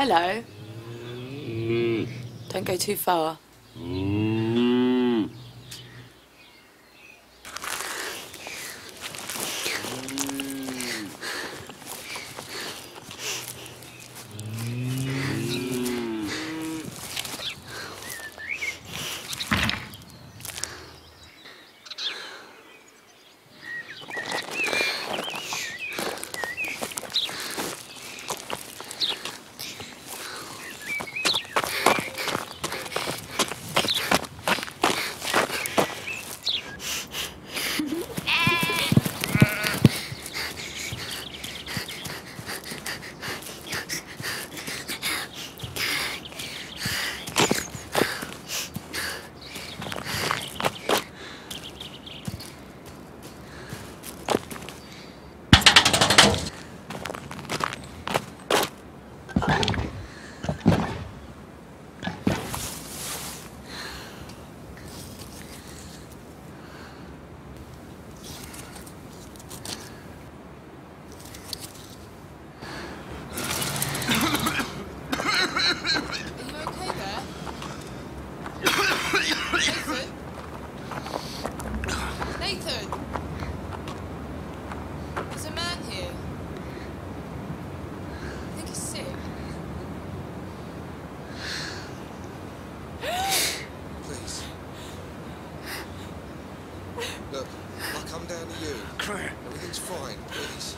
Hello. Don't go too far. Look, I'll come down to you. Everything's fine, please.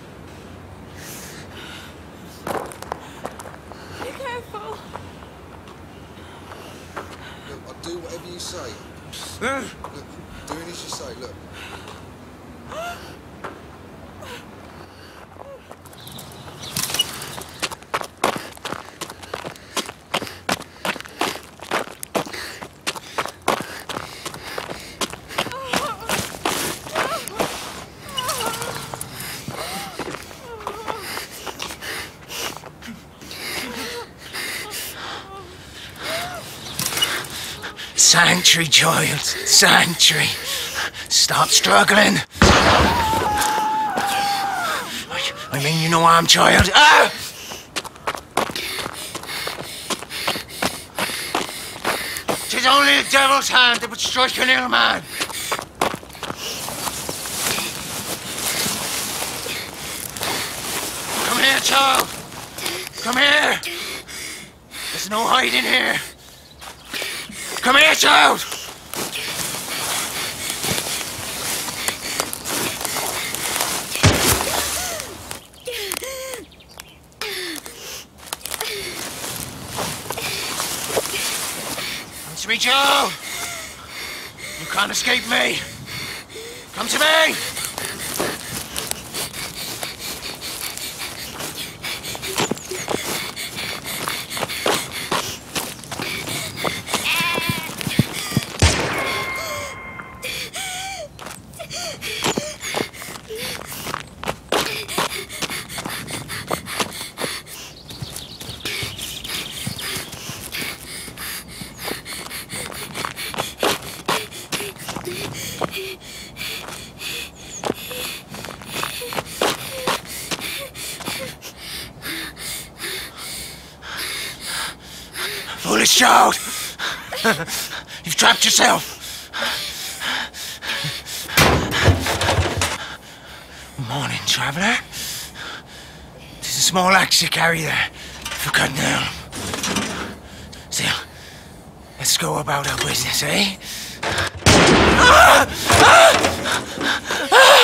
Be careful. Look, I'll do whatever you say. Look, doing as you say, look. Sanctuary, child. Sanctuary. Stop struggling. I mean, you know I'm child. Ah! Tis only the devil's hand that would strike an ill man. Come here, child. Come here. There's no hiding here. Come here, child! Come to me, child! You can't escape me! Come to me! Foolish child! You've trapped yourself! Morning, traveller. There's a small axe you carry there for cutting down. Still, let's go about our business, eh? Ah! Ah! Ah!